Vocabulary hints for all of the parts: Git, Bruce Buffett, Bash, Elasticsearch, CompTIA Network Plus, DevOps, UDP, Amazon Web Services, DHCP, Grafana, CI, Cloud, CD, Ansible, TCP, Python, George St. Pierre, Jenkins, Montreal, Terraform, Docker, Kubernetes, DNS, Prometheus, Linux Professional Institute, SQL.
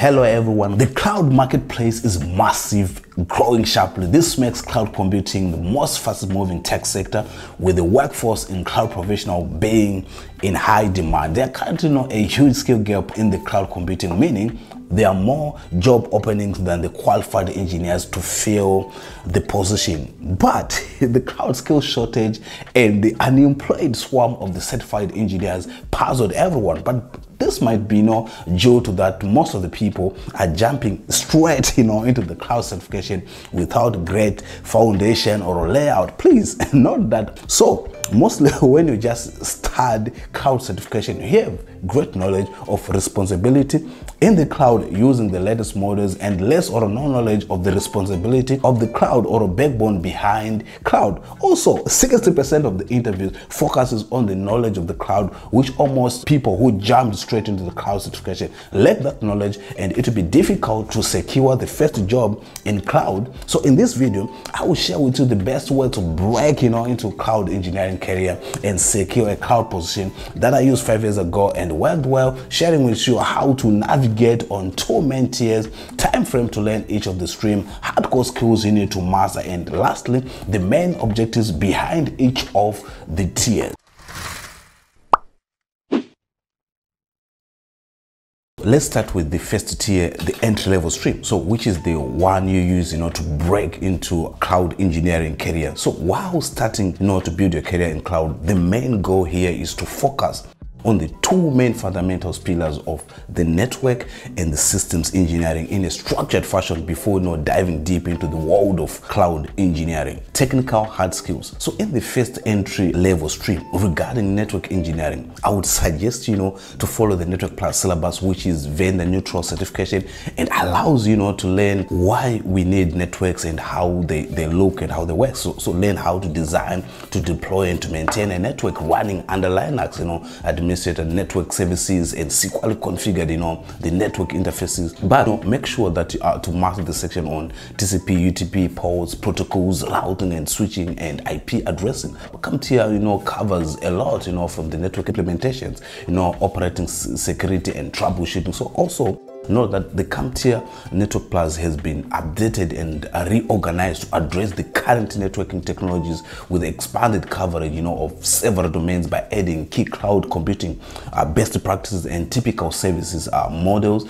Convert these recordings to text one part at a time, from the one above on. Hello everyone, the cloud marketplace is massive, growing sharply. This makes cloud computing the most fastest moving tech sector, with the workforce in cloud professional being in high demand. There are currently not a huge skill gap in the cloud computing, meaning there are more job openings than the qualified engineers to fill the position. But the cloud skill shortage and the unemployed swarm of the certified engineers puzzled everyone. But this might be due to that most of the people are jumping straight into the cloud certification without great foundation or layout. Please note that. So mostly when you just start cloud certification, you have great knowledge of responsibility in the cloud using the latest models and less or no knowledge of the responsibility of the cloud or a backbone behind cloud. Also, 60% of the interviews focuses on the knowledge of the cloud, which almost people who jumped straight into the cloud certification lack that knowledge, and it will be difficult to secure the first job in cloud. So in this video, I will share with you the best way to break into cloud engineering career and secure a cloud position that I used 5 years ago and worked well, sharing with you how to navigate on 2 main tiers, time frame to learn each of the stream, hardcore skills you need to master, and lastly the main objectives behind each of the tiers. Let's start with the first tier, the entry-level stream, so which is the one you use to break into cloud engineering career. So while starting to build your career in cloud, the main goal here is to focus on the 2 main fundamentals pillars of the network and the systems engineering in a structured fashion before diving deep into the world of cloud engineering. Technical hard skills. So in the first entry level stream regarding network engineering, I would suggest to follow the Network Plus syllabus, which is vendor neutral certification and allows to learn why we need networks and how they look and how they work. So learn how to design, to deploy, and to maintain a network running under Linux, administrator network services, and SQL configured the network interfaces. But make sure that you are to master the section on TCP, UDP, ports, protocols, routing and switching, and IP addressing. CompTIA covers a lot from the network implementations, operating security and troubleshooting. So also note that the CompTIA Network Plus has been updated and reorganized to address the current networking technologies with expanded coverage of several domains by adding key cloud computing best practices and typical services models,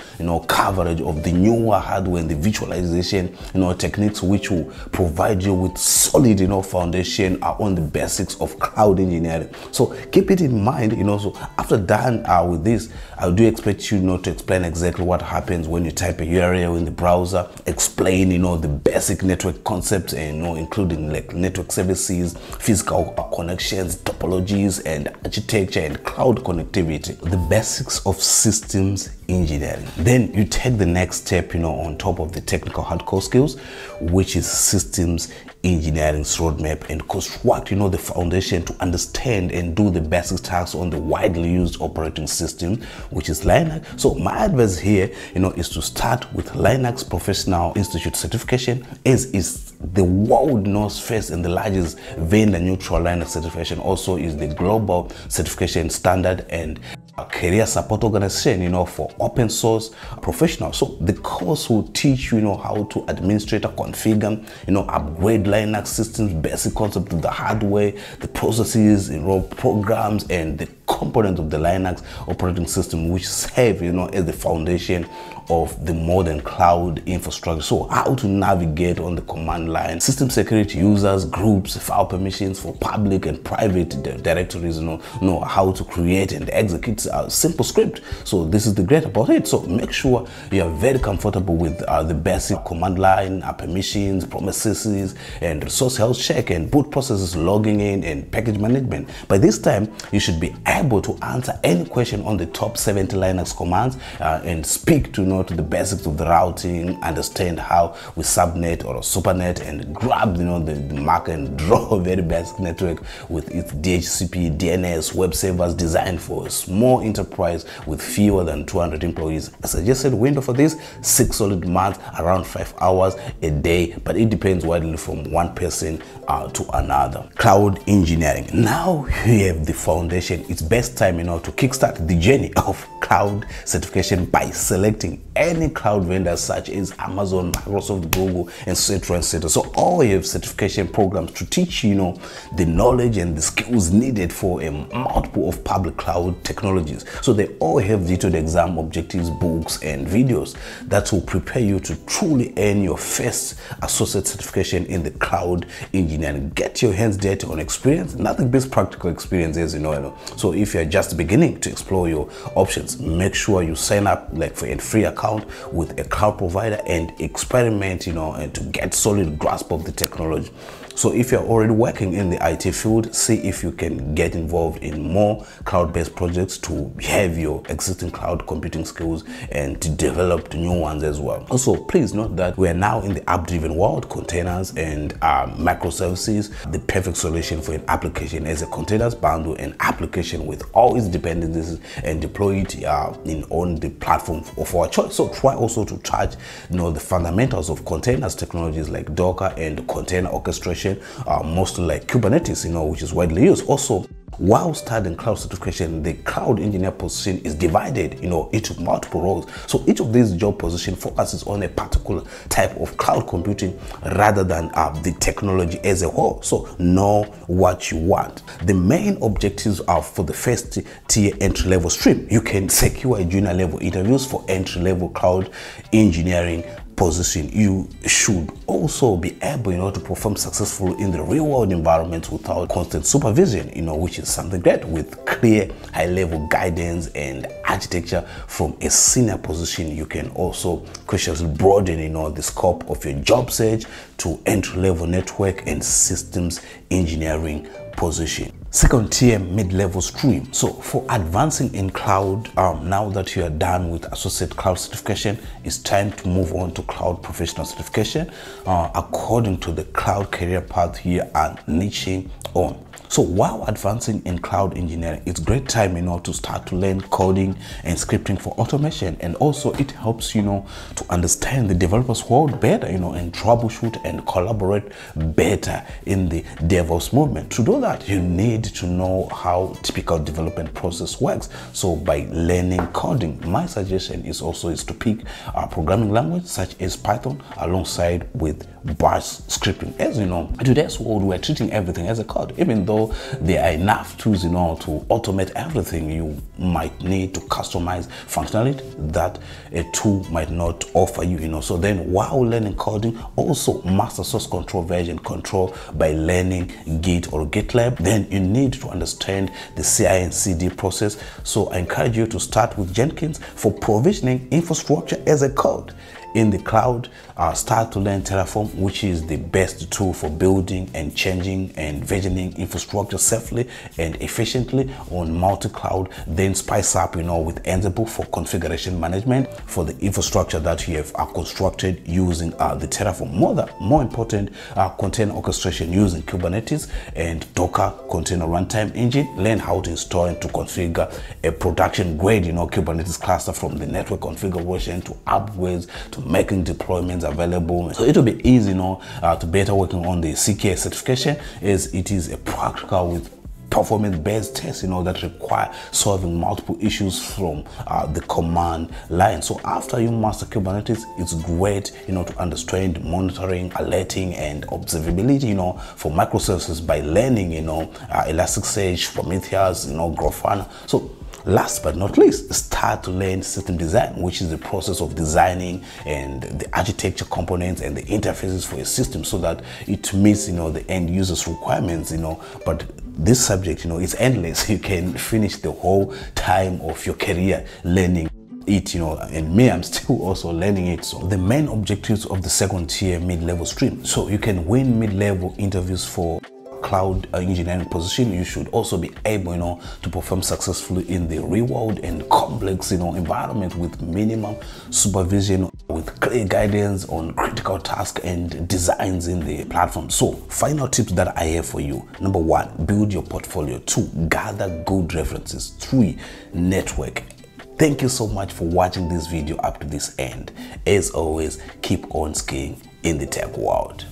coverage of the newer hardware and the virtualization techniques, which will provide you with solid foundation on the basics of cloud engineering. So keep it in mind. So after done with this, I do expect you to explain exactly what happens when you type a URL in the browser, explain the basic network concepts, and including like network services, physical connections, topologies and architecture, and cloud connectivity, the basics of systems engineering. Then you take the next step on top of the technical hardcore skills, which is systems engineering's roadmap, and construct the foundation to understand and do the basic tasks on the widely used operating system, which is Linux. So my advice here is to start with Linux Professional Institute certification, as is the world first and the largest vendor neutral Linux certification. Also is the global certification standard and career support organization for open source professionals. So the course will teach you how to administrator, configure, upgrade Linux systems, basic concept of the hardware, the processes, programs, and the components of the Linux operating system, which serve as the foundation of the modern cloud infrastructure. So how to navigate on the command line, system security, users, groups, file permissions for public and private directories, how to create and execute a simple script. So this is the great about it. So make sure you are very comfortable with the basic command line, permissions, promises, and resource health check, and boot processes, logging in, and package management. By this time, you should be able to answer any question on the top 70 Linux commands and speak to to the basics of the routing, understand how we subnet or supernet, and grab the marker and draw a very basic network with its DHCP, DNS, web servers designed for small small enterprise with fewer than 200 employees. A suggested window for this, 6 solid months, around 5 hours a day, but it depends widely from one person to another. Cloud engineering. Now we have the foundation. It's best time, you know, to kickstart the journey of cloud certification by selecting any cloud vendors such as Amazon, Microsoft, Google, etc., etc. So all you have certification programs to teach, you know, the knowledge and the skills needed for a multiple of public cloud technologies. So they all have detailed exam objectives, books, and videos that will prepare you to truly earn your first associate certification in the cloud engineering. Get your hands dirty on experience, nothing beats practical experience, as you know. So if you're just beginning to explore your options, make sure you sign up like for a free account with a cloud provider and experiment, you know, and to get solid grasp of the technology. So if you're already working in the IT field, see if you can get involved in more cloud-based projects to have your existing cloud computing skills and to develop new ones as well. Also, please note that we are now in the app-driven world. Containers and microservices, the perfect solution for an application as a containers bundle an application with all its dependencies and deploy it on the platform of our choice. So try also to touch, you know, the fundamentals of containers technologies like Docker and container orchestration, mostly like Kubernetes, you know, which is widely used. Also, while studying cloud certification, the cloud engineer position is divided, you know, into multiple roles. So each of these job position focuses on a particular type of cloud computing rather than the technology as a whole. So know what you want. The main objectives are for the first tier entry-level stream. You can secure a junior-level interviews for entry-level cloud engineering position. You should also be able, you know, to perform successfully in the real world environment without constant supervision, you know, which is something great, with clear high level guidance and architecture from a senior position. You can also cautiously broaden, you know, the scope of your job search to entry level network and systems engineering position. Second tier mid-level stream. So for advancing in cloud, now that you are done with associate cloud certification, it's time to move on to cloud professional certification according to the cloud career path here and niching on. So while advancing in cloud engineering, it's great time, you know, to start to learn coding and scripting for automation. And also it helps, you know, to understand the developer's world better, you know, and troubleshoot and collaborate better in the DevOps movement. To do that, you need to know how typical development process works. So by learning coding, my suggestion is also to pick a programming language such as Python alongside with Bash scripting. As you know, in today's world, we're treating everything as a code, even though there are enough tools, you know, to automate everything. You might need to customize functionality that a tool might not offer you, you know. So then while learning coding, also master source control, version control by learning Git or GitLab. Then you need to understand the CI and CD process. So I encourage you to start with Jenkins for provisioning infrastructure as a code. In the cloud, start to learn Terraform, which is the best tool for building and changing and versioning infrastructure safely and efficiently on multi-cloud. Then spice up, you know, with Ansible for configuration management for the infrastructure that you have constructed using the Terraform. More important, container orchestration using Kubernetes and Docker container runtime engine. Learn how to install and to configure a production grade, you know, Kubernetes cluster from the network configuration to upgrades to making deployments available. So it will be easy, you know, to better working on the CK certification, as it is a practical with performance-based tests, you know, that require solving multiple issues from the command line. So after you master Kubernetes, it's great, you know, to understand monitoring, alerting, and observability, you know, for microservices by learning, you know, Elasticsearch, Prometheus, you know, Grafana. So last but not least, start to learn system design, which is the process of designing and the architecture components and the interfaces for a system so that it meets, you know, the end user's requirements, you know. But this subject, you know, is endless. You can finish the whole time of your career learning it, you know, and me, I'm still also learning it. So the main objectives of the second tier mid-level stream. So you can win mid-level interviews for cloud engineering position. You should also be able, you know, to perform successfully in the real world and complex, you know, environment with minimum supervision. with clear guidance on critical tasks and designs in the platform. So final tips that I have for you: Number 1, build your portfolio. 2, gather good references. 3, network. Thank you so much for watching this video up to this end. As always, keep on skiing in the tech world.